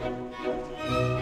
Pensiere